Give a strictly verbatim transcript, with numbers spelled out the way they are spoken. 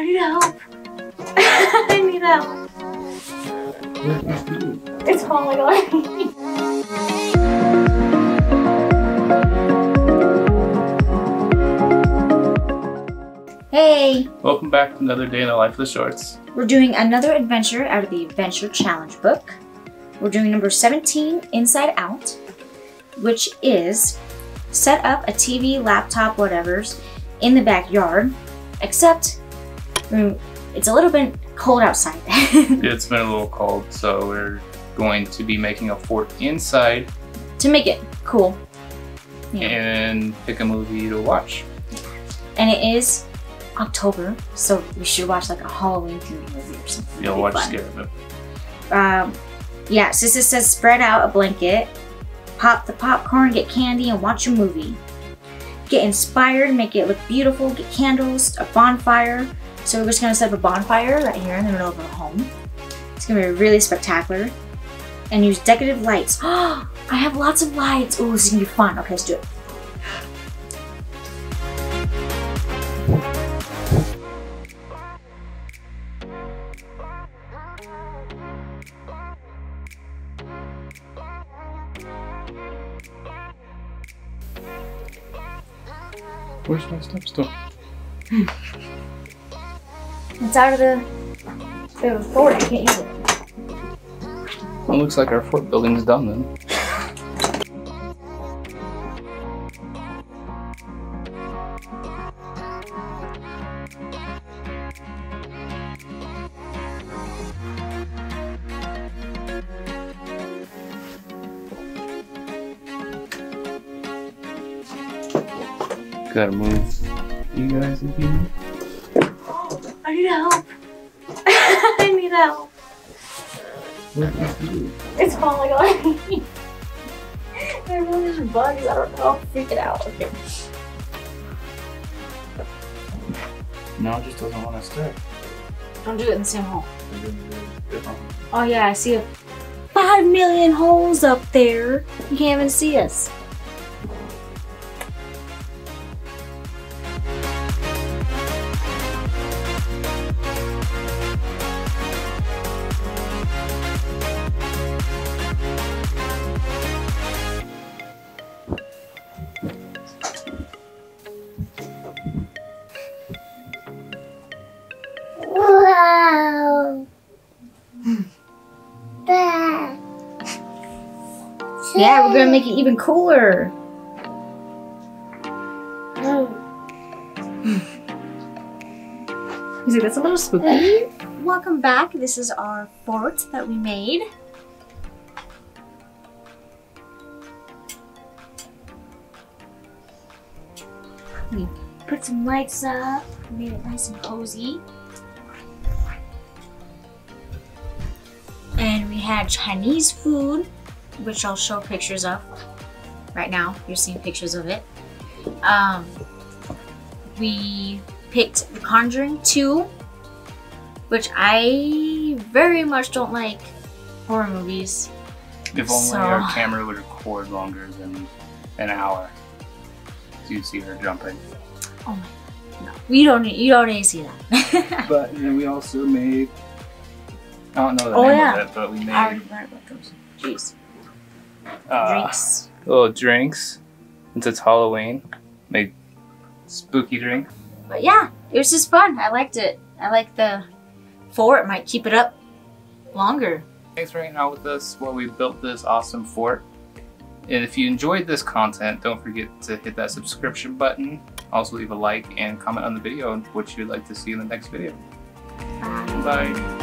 I need help. I need help. It's falling on me. Hey! Welcome back to another day in the life of the Shorts. We're doing another adventure out of the Adventure Challenge book. We're doing number seventeen, Inside Out, which is set up a T V, laptop, whatever's in the backyard, except I mean, it's a little bit cold outside. It's been a little cold, so we're going to be making a fort inside to make it cool. Yeah. And pick a movie to watch. And it is October, so we should watch like a Halloween themed movie or something. Yeah, watch Scary Movie. Um, yeah, so this says spread out a blanket, pop the popcorn, get candy, and watch a movie. Get inspired, make it look beautiful, get candles, a bonfire. So we're just gonna set up a bonfire right here in the middle of our home. It's gonna be really spectacular. And use decorative lights. Oh, I have lots of lights. Oh, this is gonna be fun. Okay, let's do it. Where's my step stool? Hmm. It's out of the, the fort. I can't use it. Well, it looks like our fort building's done then. Gotta move. You guys, if you need. I need help. I need help. It's falling on me. They're really just bugs. I don't know. I'll freak it out. Okay. No, it just doesn't want to stick. Don't do it in the same hole. Oh yeah, I see a five million holes up there. You can't even see us. Yeah, we're gonna make it even cooler. He's like, that's a little spooky. Welcome back. This is our fort that we made. We put some lights up, made it nice and cozy. And we had Chinese food, which I'll show pictures of. Right now, you're seeing pictures of it. Um, we picked The Conjuring two, which I very much don't like horror movies. If only so. Our camera would record longer than an hour. So you'd see her jumping. Oh my God, no. We don't, you don't need to see that. But then we also made, I don't know the oh, name yeah. of it, but we made. Our, jeez. Uh, drinks. Little drinks. Since it's Halloween, made spooky drink. But yeah, it was just fun. I liked it. I like the fort. Might keep it up longer. Thanks for hanging out with us while we built this awesome fort. And if you enjoyed this content, don't forget to hit that subscription button. Also leave a like and comment on the video and what you'd like to see in the next video. Bye. Bye.